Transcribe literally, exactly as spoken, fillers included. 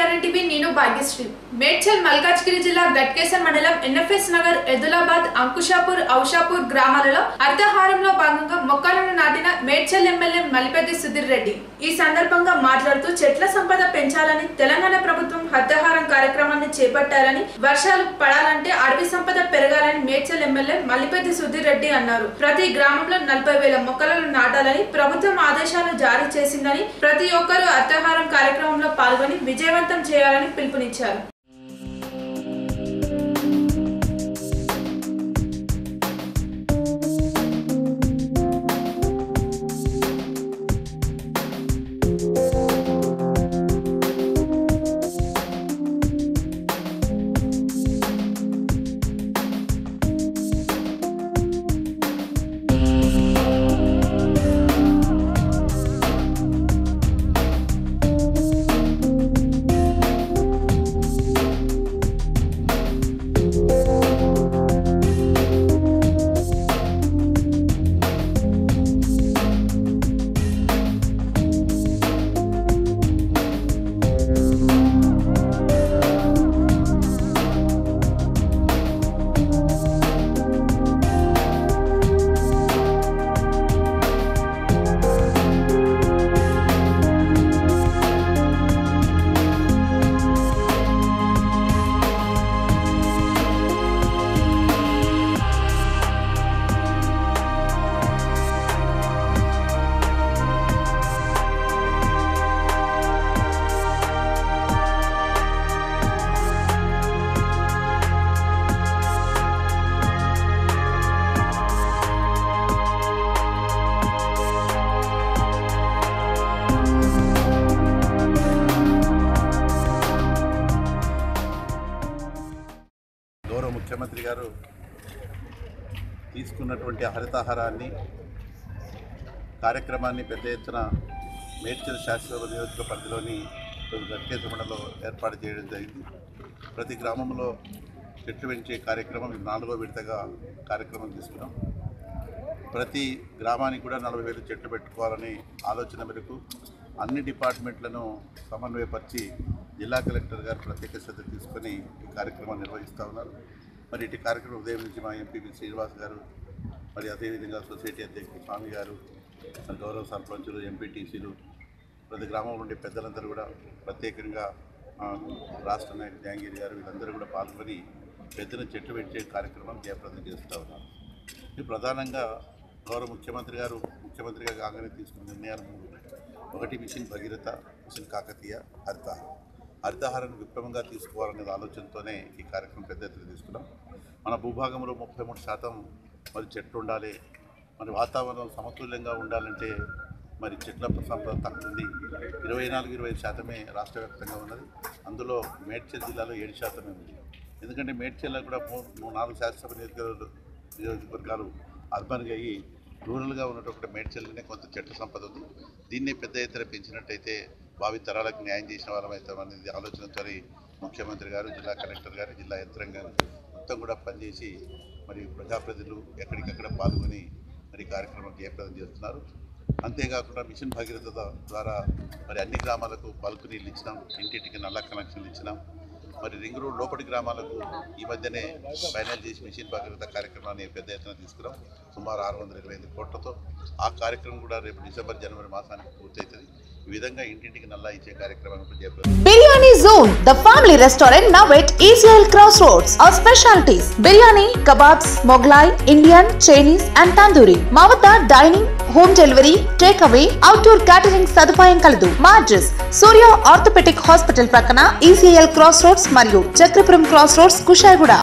గ్యారంటీపీ నీను భాగ్యశ్రీ మేడ్చల్ మల్కాజ్గిరి జిల్లా ఘట్కేసర్ మండలం ఎన్ఎఫ్ఎస్ నగర్ ఎదులాబాద్ అంకుషాపూర్ అవషాపూర్ గ్రామాలలో అర్తహారంలో భాగంగా మొక్కలను నాటిన మేడ్చల్ ఎమ్మెల్యే మల్లిపది సుధీర్ రెడ్డి ఈ సందర్భంగా మాట్లాడుతూ చెట్ల సంపద పెంచాలని తెలంగాణ ప్రభుత్వం హర్తహారం కార్యక్రమాన్ని చేపట్టాలని వర్షాలు పడాలంటే అడవి సంపద పెరగాలని మేడ్చల్ ఎమ్మెల్యే మల్లిపది సుధీర్ రెడ్డి అన్నారు. ప్రతి గ్రామంలో నలభై వేల మొక్కలను నాటాలని ప్రభుత్వం ఆదేశాలు జారీ చేసిందని ప్రతి ఒక్కరూ అర్తహారం కార్యక్రమంలో పాల్గొని విజయవంతం చేయాలని పిలుపునిచ్చారు. ముఖ్యమంత్రి గారు తీసుకున్నటువంటి హరితహారాన్ని కార్యక్రమాన్ని పెద్ద ఎత్తున మేడ్చల్ శాసనసభ నియోజక పరిధిలోని ఘట్కేసర్ మండలంలో ఏర్పాటు చేయడం జరిగింది. ప్రతి గ్రామంలో చెట్లు పెంచే కార్యక్రమం నాలుగో విడతగా కార్యక్రమం తీసుకున్నాం. ప్రతి గ్రామానికి కూడా నలభై వేలు చెట్లు పెట్టుకోవాలని ఆలోచన మేరకు అన్ని డిపార్ట్మెంట్లను సమన్వయపరిచి జిల్లా కలెక్టర్ గారు ప్రత్యేక శ్రద్ధ తీసుకొని ఈ కార్యక్రమాన్ని నిర్వహిస్తూ ఉన్నారు. మరి ఇటు కార్యక్రమం ఉదయం నుంచి మా ఎంపీ శ్రీనివాస్ గారు, మరి అదేవిధంగా సొసైటీ అధ్యక్షుడు స్వామి గారు, మరి గౌరవ సర్పంచులు, ఎంపీటీసీలు, ప్రతి గ్రామం నుండి పెద్దలందరూ కూడా, ప్రత్యేకంగా రాష్ట్ర నాయకుడు జాంగీర్ గారు, వీళ్ళందరూ కూడా పాల్గొని పెద్దల చెట్లు పెట్టే కార్యక్రమం జయప్రదం చేస్తూ ఉన్నారు. ఇది ప్రధానంగా గౌరవ ముఖ్యమంత్రి గారు ముఖ్యమంత్రిగా కాగానే తీసుకున్న నిర్ణయాలు మూడు. ఒకటి మిషన్ భగీరథ, మిషన్ కాకతీయ, హరితహారం. హరితహారాన్ని విప్లవంగా తీసుకోవాలనే ఆలోచనతోనే ఈ కార్యక్రమం పెద్ద ఎత్తున తీసుకున్నాం. మన భూభాగంలో ముప్పై మూడు శాతం మరి చెట్లు ఉండాలి. మరి వాతావరణం సమతుల్యంగా ఉండాలంటే మరి చెట్ల సంపద తక్కువ ఉంది. ఇరవై నాలుగు ఇరవై ఐదు శాతమే రాష్ట్ర వ్యాప్తంగా ఉన్నది. అందులో మేడ్చల్ జిల్లాలో ఏడు శాతమే ఉంది. ఎందుకంటే మేడ్చల్లో కూడా మూడు నాలుగు శాసనసభ నియోజకవర్గాలు నియోజకవర్గాలు అర్బన్గా అయ్యి రూరల్గా ఉన్నటువంటి మేడ్చల్లోనే కొంత చెట్ల సంపద ఉంది. దీన్నే పెద్ద ఎత్తున పెంచినట్టయితే భావి తరాలకు న్యాయం చేసిన వాళ్ళమవుతాం అనేది ఆలోచనతో ముఖ్యమంత్రి గారు, జిల్లా కలెక్టర్ గారు, జిల్లా యంత్రాంగం మొత్తం కూడా పనిచేసి మరి ప్రజాప్రతినిధులు ఎక్కడికక్కడ పాల్గొని మరి కార్యక్రమం జయప్రదం చేస్తున్నారు. అంతేకాకుండా మిషన్ భగీరథ ద్వారా మరి అన్ని గ్రామాలకు బల్క్ నీళ్ళు ఇచ్చినాం, ఇంటింటికి నల్ల కనెక్షన్లు ఇచ్చినాం. మరి రింగురు లోపటి గ్రామాలకు ఈ మధ్యనే ఫైనల్ చేసి మిషన్ భగీరథ కార్యక్రమాన్ని పెద్ద ఎత్తున తీసుకురాం సుమారు ఆరు వందల ఇరవై ఐదు కోట్లతో. ఆ కార్యక్రమం కూడా రేపు డిసెంబర్ జనవరి మాసానికి పూర్తవుతుంది. ఈ విధంగా ఇంటింటికి నల్లా ఇచ్చే కార్యక్రమాన్ని biryani zone the family restaurant now at ECIL crossroads. Our specialities biryani, kebabs, Mughlai, Indian, Chinese and tandoori. మా వద్ద dining, home delivery, take away, outdoor catering సదుపాయం కలదు. మార్జెస్ సూర్య ఆర్థోపెడిక్ హాస్పిటల్ ప్రక్కన ఈసీఎల్ క్రాస్ రోడ్స్ మరియు చక్రపురం క్రాస్ రోడ్స్ కుషాయిగూడ.